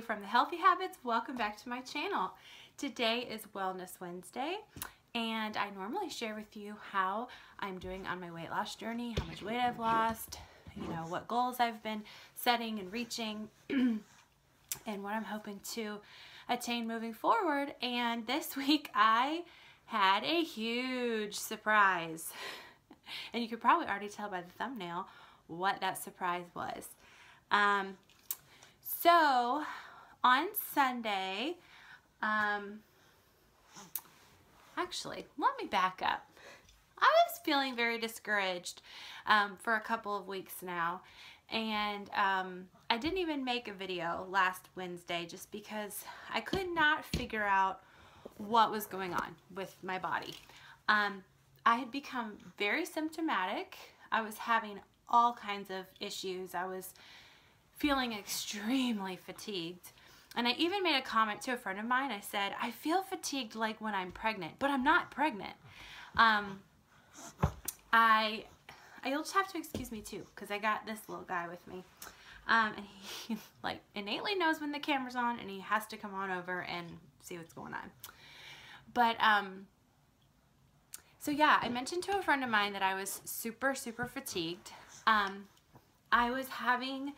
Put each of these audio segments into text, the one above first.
Brandi from The Healthy Habits. Welcome back to my channel. Today is Wellness Wednesday, and I normally share with you how I'm doing on my weight loss journey, how much weight I've lost, you know, what goals I've been setting and reaching, and what I'm hoping to attain moving forward. And this week I had a huge surprise, and you could probably already tell by the thumbnail what that surprise was. So on Sunday, actually, let me back up. I was feeling very discouraged for a couple of weeks now, and I didn't even make a video last Wednesday just because I could not figure out what was going on with my body. I had become very symptomatic. I was having all kinds of issues. I was feeling extremely fatigued. And I even made a comment to a friend of mine. I said, I feel fatigued like when I'm pregnant, but I'm not pregnant. You'll just have to excuse me too, because I got this little guy with me. And he like innately knows when the camera's on, and he has to come on over and see what's going on. But so yeah, I mentioned to a friend of mine that I was super fatigued. I was having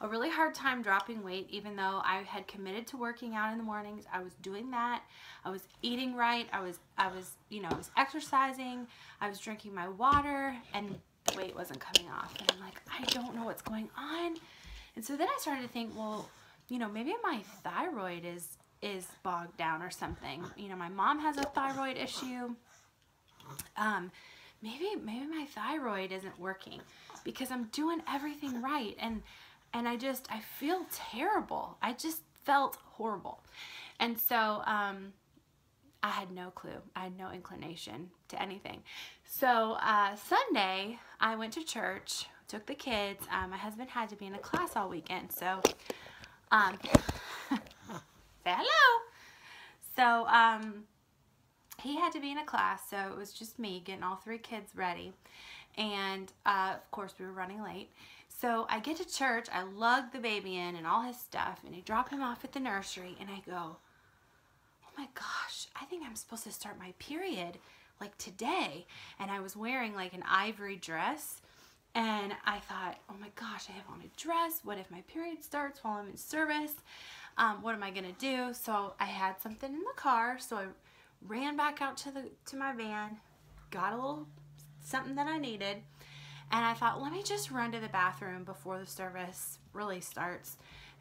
a really hard time dropping weight, even though I had committed to working out in the mornings. I was doing that. I was eating right. I was exercising. I was drinking my water, and the weight wasn't coming off. And I'm like, I don't know what's going on. And so then I started to think, well, you know, maybe my thyroid is bogged down or something. You know, my mom has a thyroid issue. Maybe my thyroid isn't working, because I'm doing everything right, and I feel terrible. I just felt horrible. And so I had no clue. I had no inclination to anything. So Sunday, I went to church, took the kids. My husband had to be in a class all weekend, so say hello. So he had to be in a class, so it was just me getting all three kids ready. And of course, we were running late. So I get to church, I lug the baby in and all his stuff, and I drop him off at the nursery, and I go, oh my gosh, I think I'm supposed to start my period like today. And I was wearing like an ivory dress, and I thought, oh my gosh, I have on a dress. What if my period starts while I'm in service? What am I gonna do? So I had something in the car, so I ran back out to my van, got a little something that I needed, and I thought, let me just run to the bathroom before the service really starts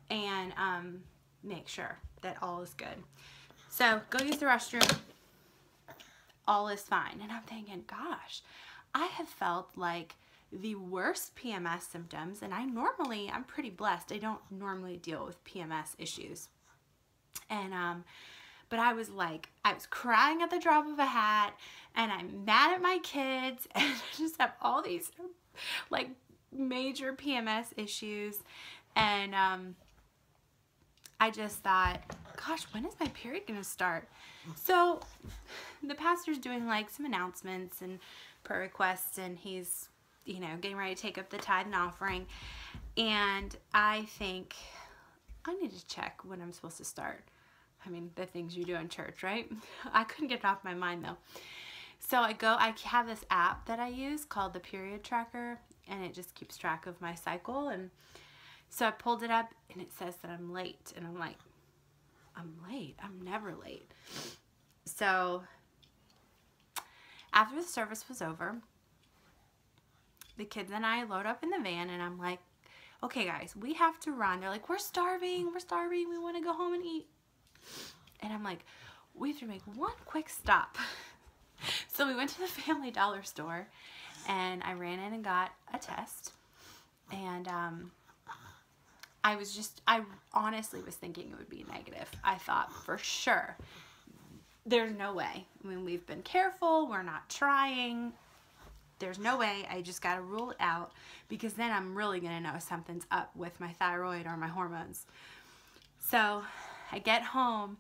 and make sure that all is good. So go use the restroom, all is fine. And I'm thinking, gosh, I have felt like the worst PMS symptoms, and I'm pretty blessed. I don't normally deal with PMS issues. And but I was crying at the drop of a hat, and I'm mad at my kids, and I just have all these like major PMS issues. And I just thought, gosh, when is my period gonna start? So the pastor's doing like some announcements and prayer requests, and he's, you know, getting ready to take up the tithe and offering. And I think I need to check when I'm supposed to start. I mean, the things you do in church, right? I couldn't get it off my mind though. So I have this app that I use called the Period Tracker, and it just keeps track of my cycle. And so I pulled it up, and it says that I'm late, and I'm like, I'm late? I'm never late. So after the service was over, the kids and I load up in the van, and I'm like, okay guys, we have to run. They're like, we're starving, we want to go home and eat. And I'm like, we have to make one quick stop. So we went to the Family Dollar store, and I ran in and got a test. And I honestly was thinking it would be negative. I thought for sure, there's no way. I mean, we've been careful, we're not trying. There's no way. I just got to rule it out, because then I'm really going to know something's up with my thyroid or my hormones. So I get home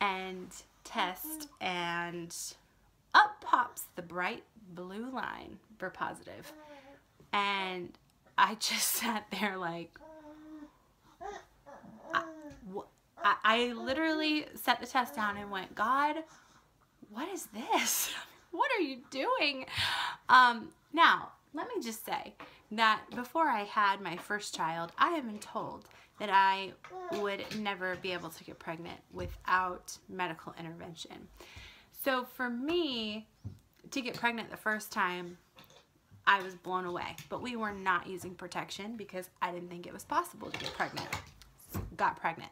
and test, and up pops the bright blue line for positive. And I just sat there like, I literally set the test down and went, God, what is this? What are you doing? Now, let me just say that before I had my first child, I had been told that I would never be able to get pregnant without medical intervention. So for me to get pregnant the first time, I was blown away, but we were not using protection because I didn't think it was possible to get pregnant. Got pregnant.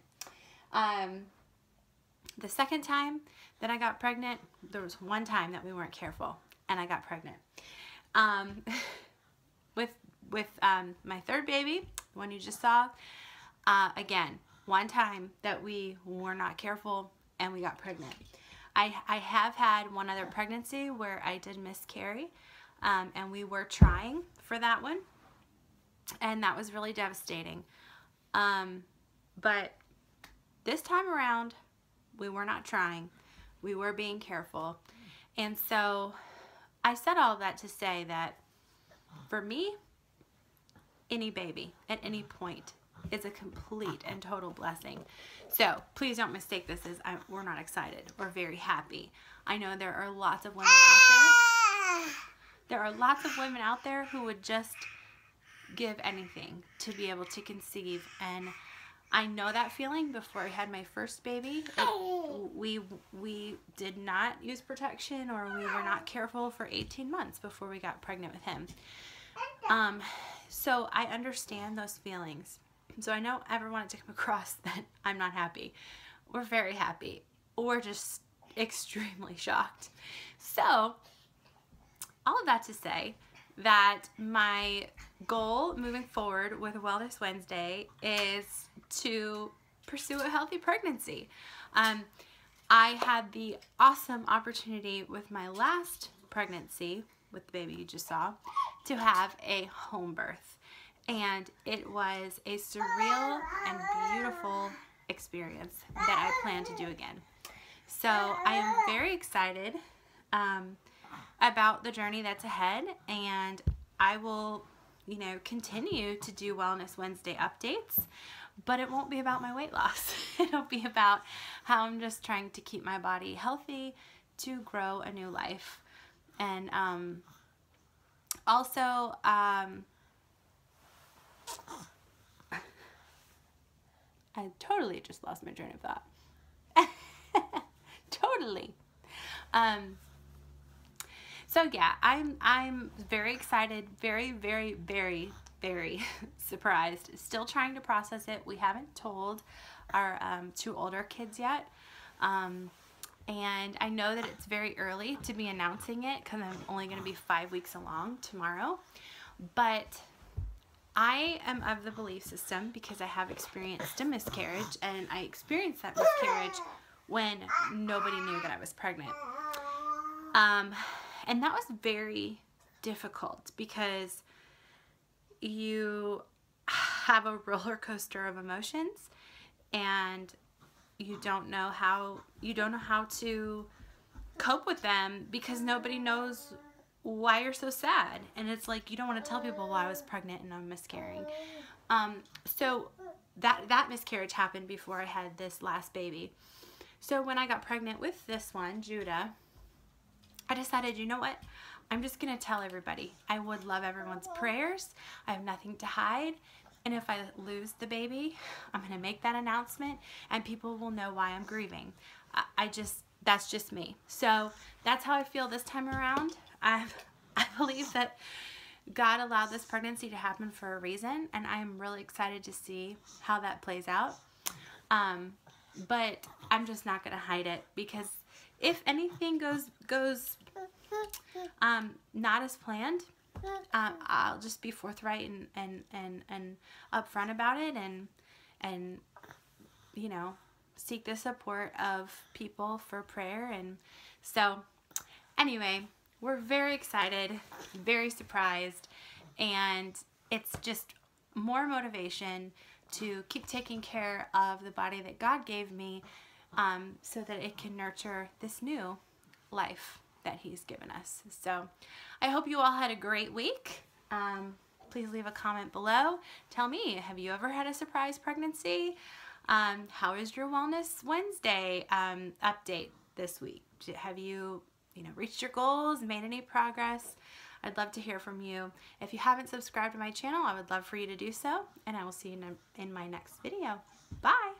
The second time that I got pregnant, there was one time that we weren't careful and I got pregnant. With my third baby, the one you just saw, again, one time that we were not careful and we got pregnant. I have had one other pregnancy where I did miscarry, and we were trying for that one, and that was really devastating. But this time around, we were not trying. We were being careful. And so I said all that to say that for me, any baby at any point is a complete and total blessing. So please don't mistake this as we're not excited or very happy. I know there are lots of women out there. There are lots of women out there who would just give anything to be able to conceive, and I know that feeling. Before I had my first baby, we did not use protection, or we were not careful for 18 months before we got pregnant with him. So I understand those feelings. So I don't ever want it to come across that I'm not happy, or very happy, or just extremely shocked. So all of that to say that my goal moving forward with Wellness Wednesday is to pursue a healthy pregnancy. I had the awesome opportunity with my last pregnancy, with the baby you just saw, to have a home birth. And it was a surreal and beautiful experience that I plan to do again. So I am very excited about the journey that's ahead, and I will, you know, continue to do Wellness Wednesday updates, but it won't be about my weight loss. It'll be about how I'm just trying to keep my body healthy to grow a new life. And also, I totally just lost my train of thought. Totally. So yeah, I'm very excited, very, very, very, very surprised. Still trying to process it. We haven't told our two older kids yet. And I know that it's very early to be announcing it because I'm only going to be 5 weeks along tomorrow. But I am of the belief system, because I have experienced a miscarriage, and I experienced that miscarriage when nobody knew that I was pregnant. And that was very difficult because you have a roller coaster of emotions, and you don't know how to cope with them because nobody knows why you're so sad. And it's like, you don't want to tell people, well, I was pregnant and I'm miscarrying. So that miscarriage happened before I had this last baby. So when I got pregnant with this one, Judah, I decided, you know what, I'm just going to tell everybody. I would love everyone's prayers. I have nothing to hide. And if I lose the baby, I'm going to make that announcement and people will know why I'm grieving. That's just me. So that's how I feel this time around. I believe that God allowed this pregnancy to happen for a reason, and I'm really excited to see how that plays out. But I'm just not going to hide it, because if anything goes not as planned, I'll just be forthright and upfront about it, and you know, seek the support of people for prayer. And so anyway, we're very excited, very surprised, and it's just more motivation to keep taking care of the body that God gave me, so that it can nurture this new life that He's given us. So I hope you all had a great week. Please leave a comment below. Tell me, have you ever had a surprise pregnancy? How is your Wellness Wednesday update this week? Have you reached your goals, made any progress? I'd love to hear from you. If you haven't subscribed to my channel, I would love for you to do so, and I will see you in my next video. Bye!